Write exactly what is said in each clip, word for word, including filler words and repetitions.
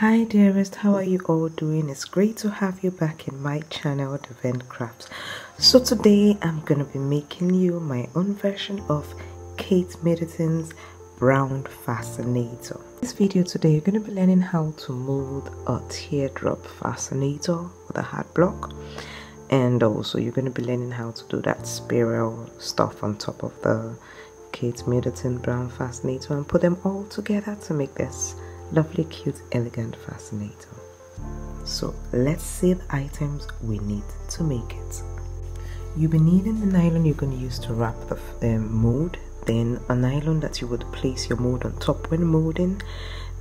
Hi dearest, how are you all doing? It's great to have you back in my channel, D'vent Crafts. So today I'm gonna be making you my own version of Kate Middleton's brown fascinator. In this video today you're gonna be learning how to mold a teardrop fascinator with a hard block, and also you're gonna be learning how to do that spiral stuff on top of the Kate Middleton brown fascinator and put them all together to make this lovely, cute, elegant fascinator. So let's see the items we need to make it. You'll be needing the nylon you're going to use to wrap the um, mold, then a nylon that you would place your mold on top when molding,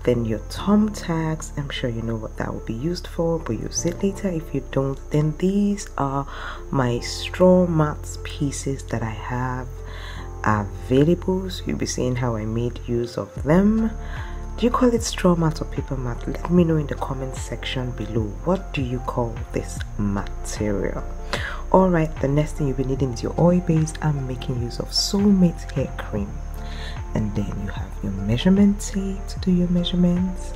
then your thumbtacks. I'm sure you know what that will be used for, but you'll see it later. If you don't, then these are my straw mats pieces that I have available, so you'll be seeing how I made use of them. Do you call it straw mat or paper mat? Let me know in the comment section below. What do you call this material? Alright, the next thing you'll be needing is your oil base. I'm making use of Soulmate hair cream. And then you have your measurement tape to do your measurements.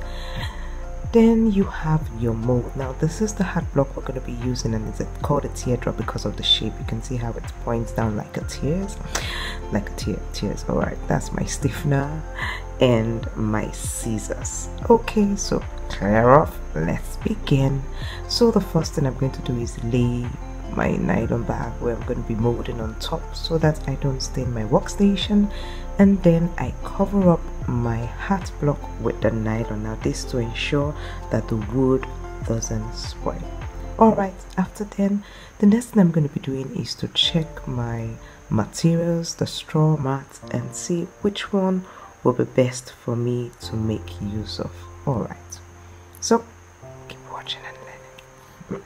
Then you have your mold. Now this is the hard block we're going to be using, and it's called a teardrop because of the shape. You can see how it points down like a tears, like a tear, tears. Alright, that's my stiffener and my scissors. Okay, so clear off, let's begin. So the first thing I'm going to do is lay my nylon bag where I'm going to be molding on top so that I don't stain my workstation, and then I cover up my hat block with the nylon. Now this to ensure that the wood doesn't spoil. Alright, after then the next thing I'm going to be doing is to check my materials, the straw mat, and see which one will be best for me to make use of. Alright, so keep watching and learning.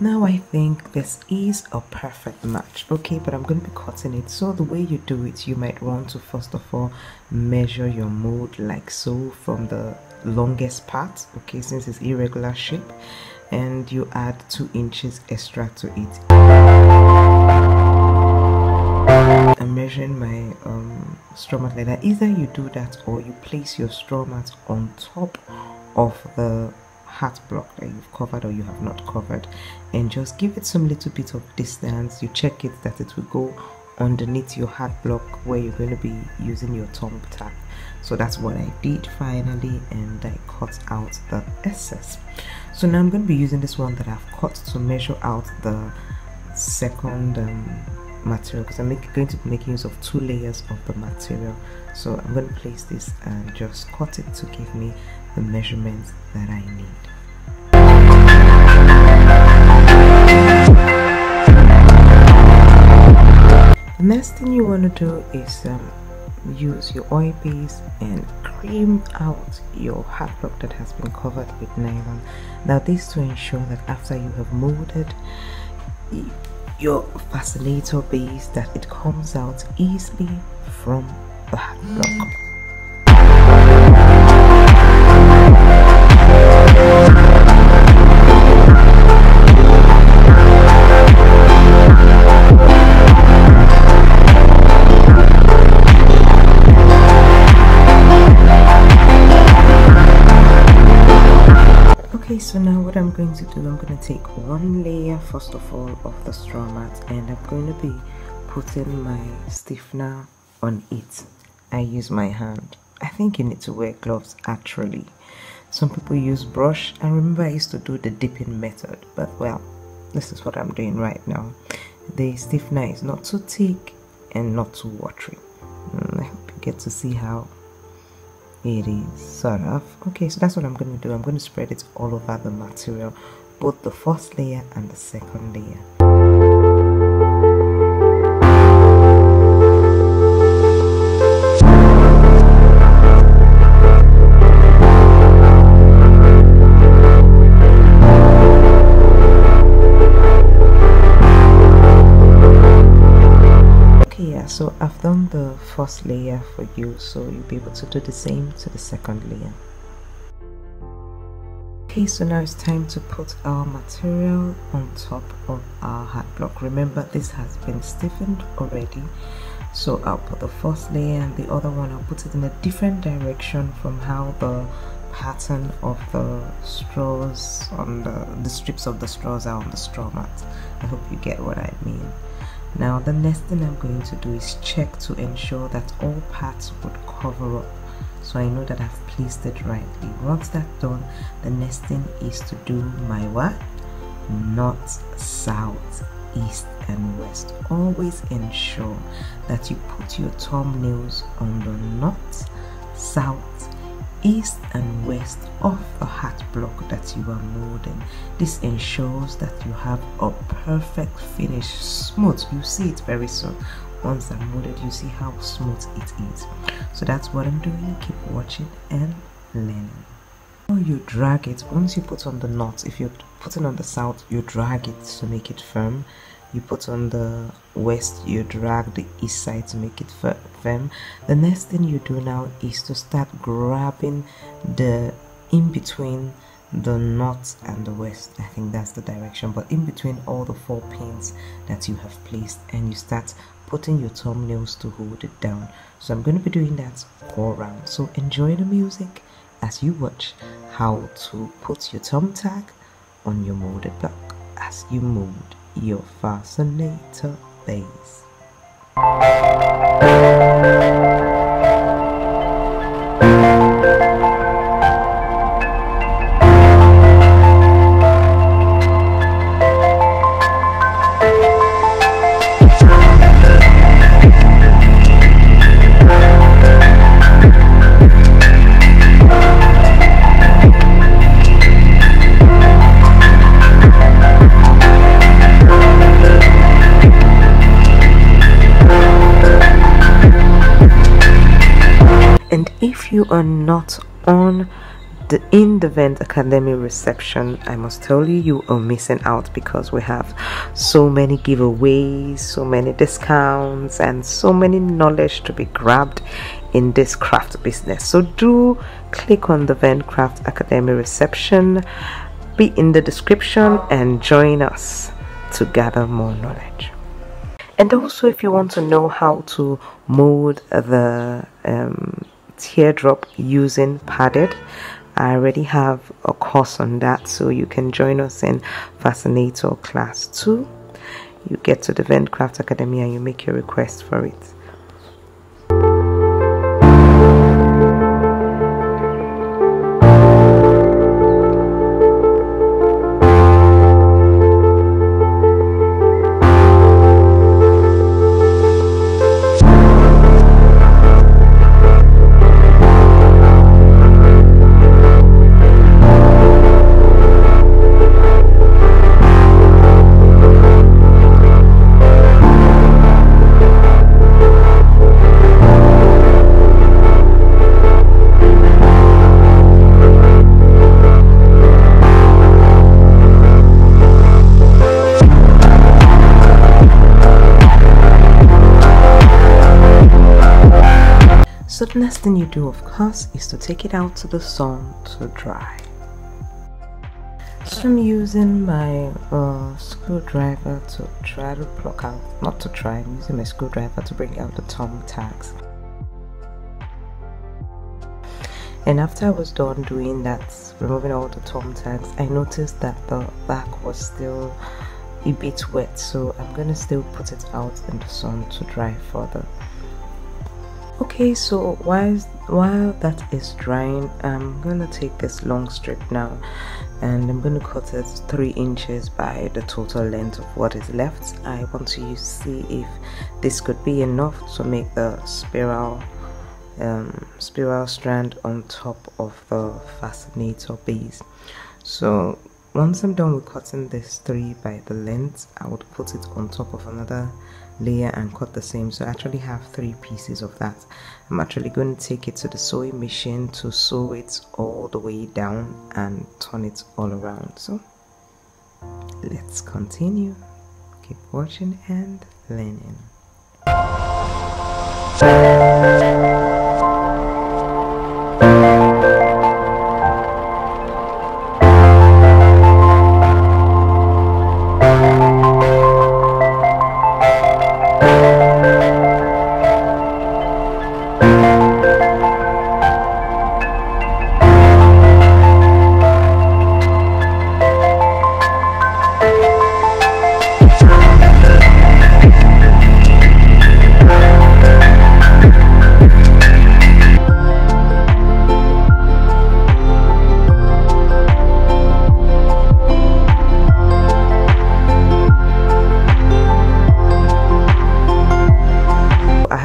Now I think this is a perfect match, okay, but I'm going to be cutting it. So the way you do it, you might want to first of all measure your mold like so from the longest part, okay, since it's irregular shape, and you add two inches extra to it. I'm measuring my um, straw mat like that. Either you do that or you place your straw mat on top of the hat block that you've covered or you have not covered, and just give it some little bit of distance. You check it that it will go underneath your hat block where you're going to be using your thumb tack. So that's what I did finally, and I cut out the excess. So now I'm going to be using this one that I've cut to measure out the second um, material, because I'm make, going to be making use of two layers of the material. So I'm going to place this and just cut it to give me the measurements that I need. The next thing you want to do is um, use your oil base and cream out your hard block that has been covered with nylon. Now this to ensure that after you have molded your fascinator base, that it comes out easily from the hard block. Okay, so now what I'm going to do, I'm going to take one layer first of all of the straw mat, and I'm going to be putting my stiffener on it. I use my hand. I think you need to wear gloves actually. Some people use brush, and remember I used to do the dipping method, but well, this is what I'm doing right now. The stiffener is not too thick and not too watery. I hope you get to see how it is, sort of. Okay, so that's what I'm going to do. I'm going to spread it all over the material, both the first layer and the second layer. So I've done the first layer for you, so you'll be able to do the same to the second layer. Okay, so now it's time to put our material on top of our hard block. Remember, this has been stiffened already, So I'll put the first layer and the other one, I'll put it in a different direction from how the pattern of the straws on the, the strips of the straws are on the straw mat. I hope you get what I mean. Now the next thing I'm going to do is check to ensure that all parts would cover up, so I know that I've placed it rightly. Once that's done, the next thing is to do my what? North, south, east and west. Always ensure that you put your thumbnails on the north, south, east and west of the hat block that you are molding. This ensures that you have a perfect finish, smooth. You see it very soon. Once I'm molded, you see how smooth it is. So that's what I'm doing. Keep watching and learning. Now you drag it. Once you put on the knot, if you're putting on the south, you drag it to make it firm. You put on the west, you drag the east side to make it firm. The next thing you do now is to start grabbing the in between the north and the west. I think that's the direction, but in between all the four pins that you have placed, and you start putting your thumbnails to hold it down. So I'm going to be doing that all around. So enjoy the music as you watch how to put your thumb tag on your molded block as you mold your Fascinator base. If you are not on the in the D'vent Academy reception, I must tell you, you are missing out, because we have so many giveaways, so many discounts and so many knowledge to be grabbed in this craft business. So do click on the D'vent Craft Academy reception, be in the description and join us to gather more knowledge. And also, if you want to know how to mold the um, teardrop using padded, I already have a course on that, so you can join us in Fascinator Class two. You get to the D'vent Craft Academy and you make your request for it. So the next thing you do, of course, is to take it out to the sun to dry. So I'm using my uh, screwdriver to try to pluck out, not to try, I'm using my screwdriver to bring out the thumb tags. And after I was done doing that, removing all the thumb tags, I noticed that the back was still a bit wet, so I'm going to still put it out in the sun to dry further. Okay, so while, while that is drying, I'm gonna take this long strip now and I'm gonna cut it three inches by the total length of what is left. I want to see if this could be enough to make the spiral um, spiral strand on top of the Fascinator base. So once I'm done with cutting this three by the length, I would put it on top of another layer and cut the same. So I actually have three pieces of that. I'm actually going to take it to the sewing machine to sew it all the way down and turn it all around. So let's continue. Keep watching and learning.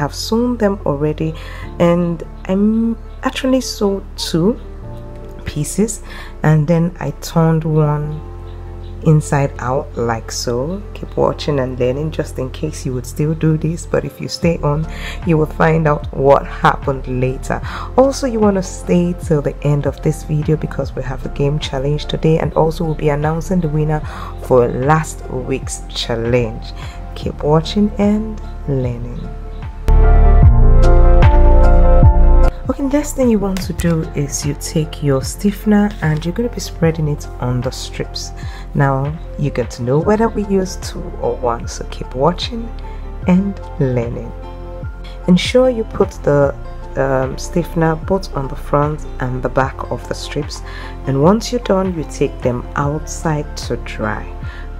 have sewn them already, and I'm actually sewed two pieces, and then I turned one inside out like so. Keep watching and learning, just in case you would still do this, but if you stay on you will find out what happened later. Also, you want to stay till the end of this video because we have a game challenge today, and also we'll be announcing the winner for last week's challenge. Keep watching and learning. Okay, next thing you want to do is you take your stiffener and you're going to be spreading it on the strips. Now you get to know whether we use two or one, so keep watching and learning. Ensure you put the um, stiffener both on the front and the back of the strips, and once you're done you take them outside to dry,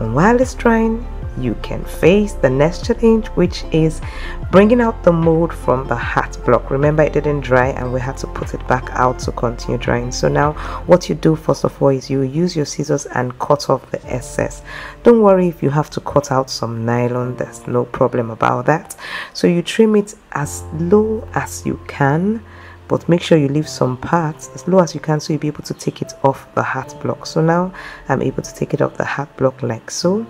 and while it's drying you can face the next challenge, which is bringing out the mold from the hat block. Remember, it didn't dry and we had to put it back out to continue drying. So now what you do first of all is you use your scissors and cut off the excess. Don't worry if you have to cut out some nylon, there's no problem about that. So you trim it as low as you can, but make sure you leave some parts as low as you can so you'll be able to take it off the hat block. So now I'm able to take it off the hat block like so.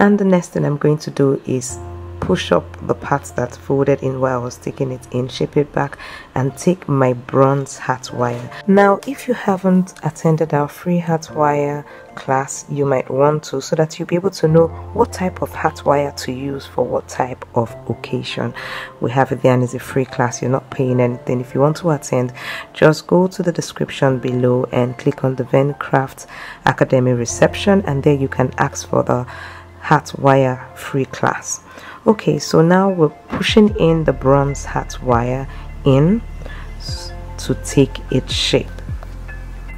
And the next thing I'm going to do is push up the parts that folded in while I was taking it in, shape it back, and take my bronze hat wire. Now if you haven't attended our free hat wire class, you might want to, so that you'll be able to know what type of hat wire to use for what type of occasion. We have it there and it's a free class, you're not paying anything. If you want to attend, just go to the description below and click on the D'vent Craft Academy reception, and there you can ask for the hat wire free class. Okay, so now we're pushing in the bronze hat wire in to take its shape.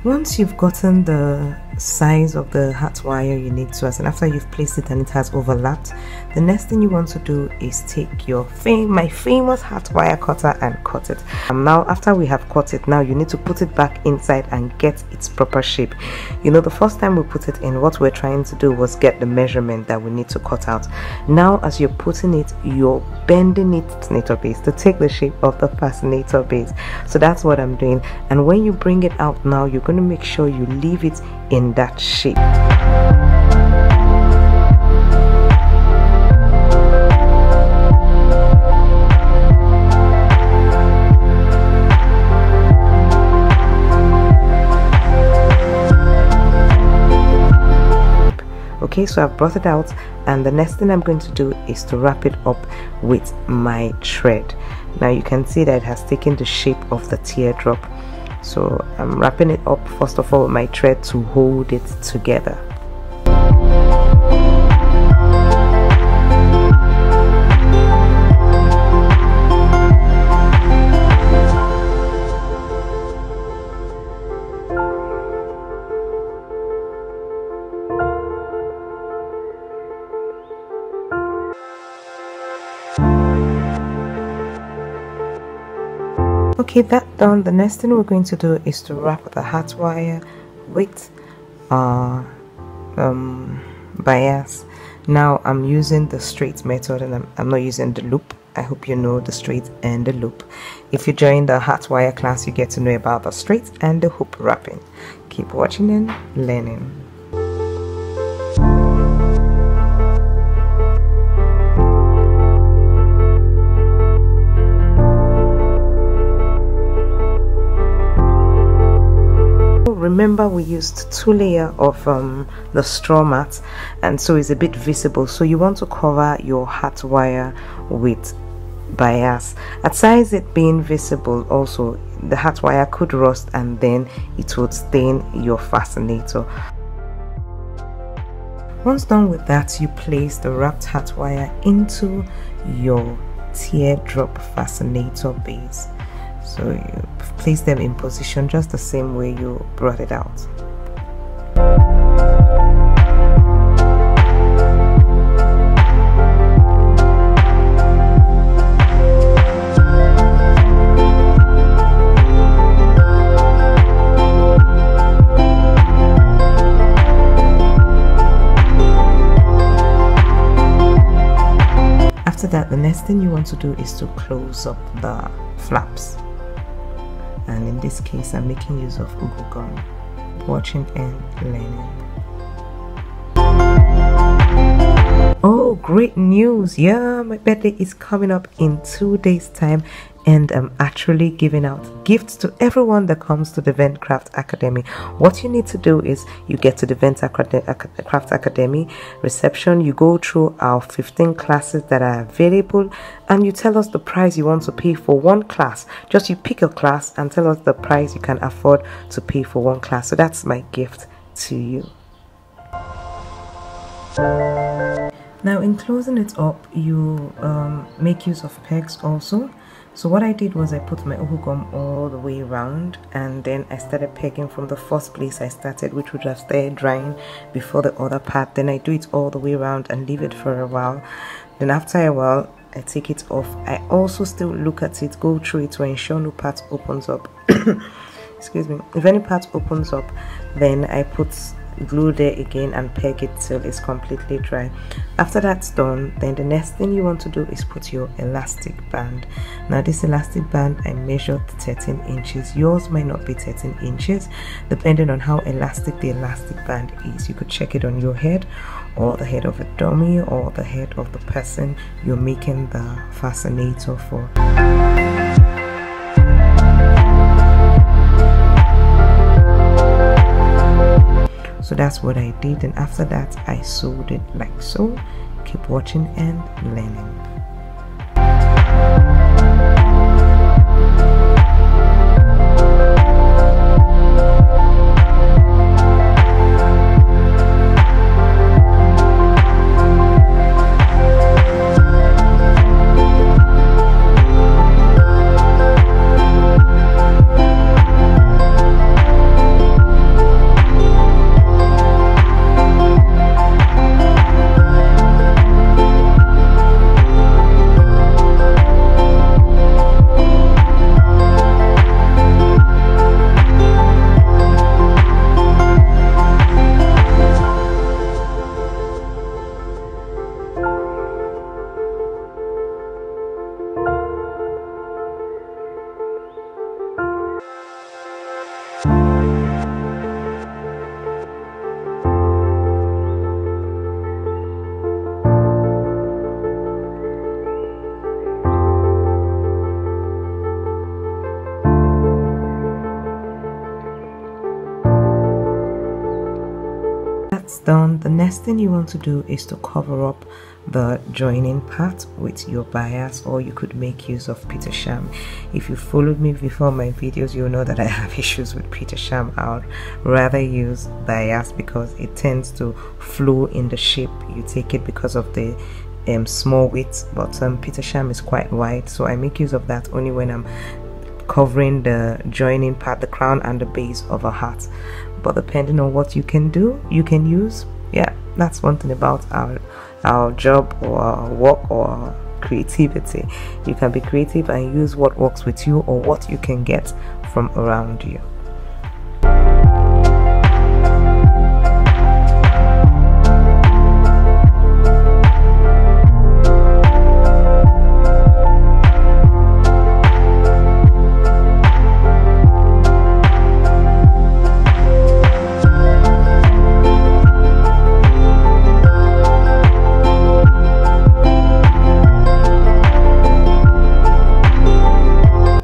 Once you've gotten the size of the hat wire you need to, as and after you've placed it and it has overlapped, the next thing you want to do is take your fam my famous hat wire cutter and cut it. And now after we have cut it, now you need to put it back inside and get its proper shape. You know, the first time we put it in, what we're trying to do was get the measurement that we need to cut out. Now as you're putting it, you're bending it fascinator base to take the shape of the fascinator base. So that's what I'm doing, and when you bring it out now, you're going to make sure you leave it in that shape. Okay, so I've brought it out, and the next thing I'm going to do is to wrap it up with my thread. Now you can see that it has taken the shape of the teardrop. So I'm wrapping it up first of all with my thread to hold it together. Okay, that done, the next thing we're going to do is to wrap the hat wire with uh, um, bias. Now I'm using the straight method, and I'm, I'm not using the loop. I hope you know the straight and the loop. If you join the hat wire class, you get to know about the straight and the hoop wrapping. Keep watching and learning. Remember, we used two layers of um, the straw mat, and so it's a bit visible, so you want to cover your hat wire with bias. Aside it being visible, also the hat wire could rust and then it would stain your fascinator. Once done with that, you place the wrapped hat wire into your teardrop fascinator base. So you place them in position just the same way you brought it out. That the next thing you want to do is to close up the flaps. And in this case, I'm making use of Google. Watching and learning. Oh, great news! Yeah, my birthday is coming up in two days' time, and I'm actually giving out gifts to everyone that comes to the D'vent Craft Academy. What you need to do is you get to the D'vent Craft Academy reception, you go through our fifteen classes that are available, and you tell us the price you want to pay for one class. Just you pick a class and tell us the price you can afford to pay for one class. So that's my gift to you. Now, in closing it up, you um, make use of pegs also. So what I did was I put my ohugum all the way around, and then I started pegging from the first place I started, which would have started drying before the other part. Then I do it all the way around and leave it for a while. Then after a while, I take it off. I also still look at it, go through it to ensure no part opens up. Excuse me. If any part opens up, then I put glue there again and peg it till it's completely dry. After that's done, then the next thing you want to do is put your elastic band. Now this elastic band, I measured thirteen inches. Yours might not be thirteen inches depending on how elastic the elastic band is. You could check it on your head or the head of a dummy or the head of the person you're making the fascinator for. So that's what I did, and after that I sewed it like so. Keep watching and learning. Done. The next thing you want to do is to cover up the joining part with your bias, or you could make use of Peter Sham. If you followed me before my videos, you'll know that I have issues with Peter Sham. I'd rather use bias because it tends to flow in the shape you take it because of the um, small width, but um, Peter Sham is quite wide, so I make use of that only when I'm covering the joining part, the crown and the base of a hat. But depending on what you can do, you can use. Yeah, that's one thing about our our job or our work or our creativity. You can be creative and use what works with you or what you can get from around you.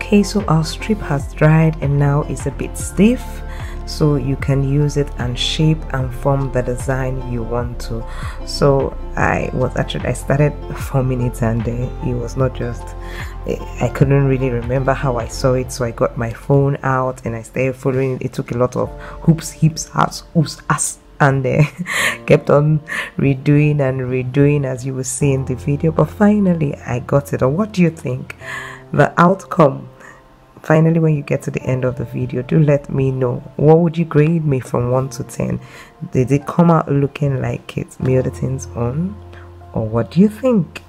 Okay, so our strip has dried and now is a bit stiff, so you can use it and shape and form the design you want to. So I was actually I started four minutes and uh, it was not just I couldn't really remember how I saw it, so I got my phone out and I started following it. It took a lot of hoops, hips, hats, oops, ass, and uh, kept on redoing and redoing, as you will see in the video. But finally I got it. Or what do you think? The outcome. Finally, when you get to the end of the video, do let me know. What would you grade me from one to ten? Did it come out looking like Kate Middleton's own? Or what do you think?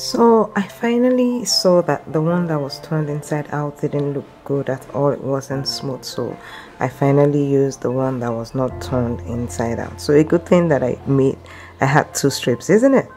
So I finally saw that the one that was turned inside out didn't look good at all. It wasn't smooth, so I finally used the one that was not turned inside out. So a good thing that I made, I had two strips, isn't it?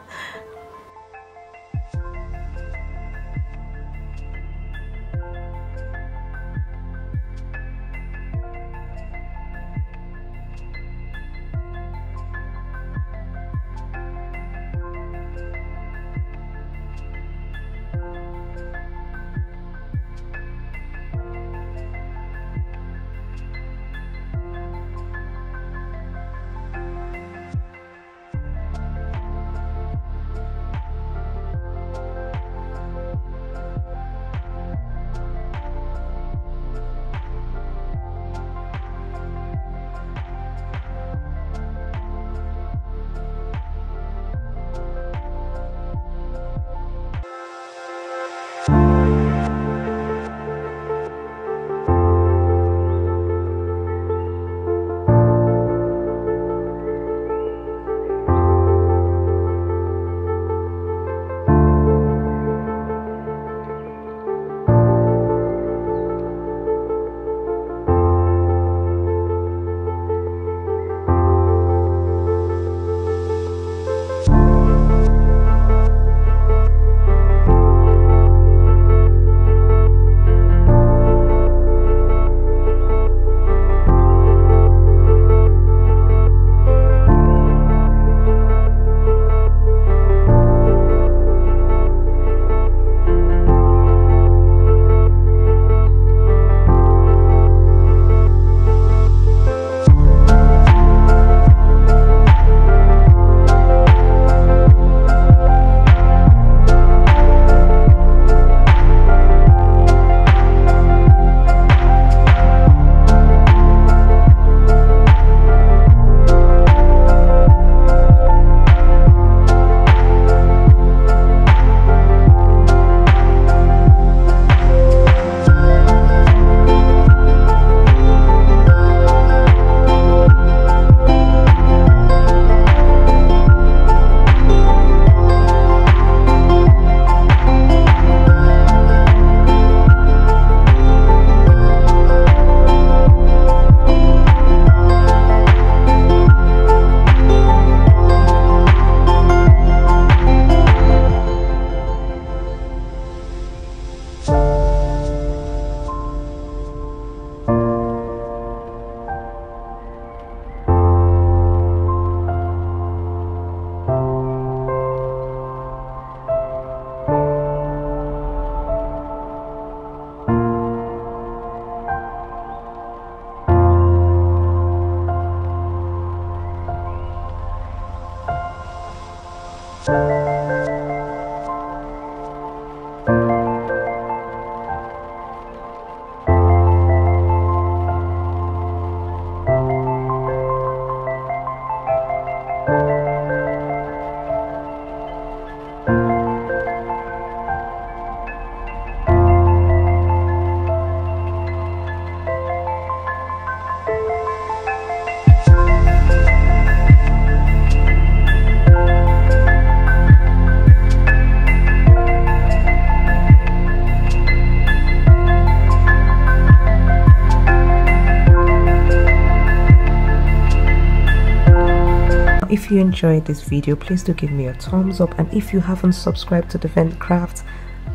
If you enjoyed this video, please do give me a thumbs up, and if you haven't subscribed to D'vent Craft,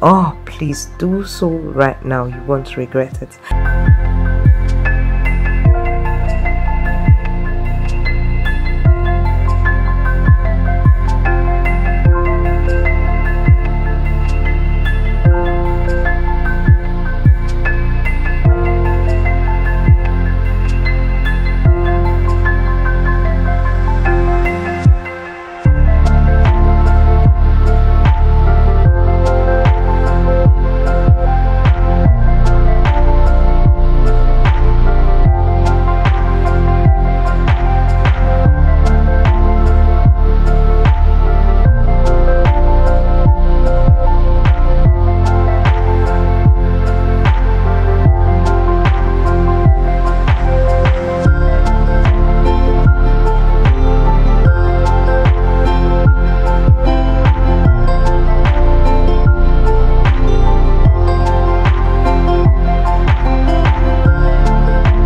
oh please do so right now. You won't regret it.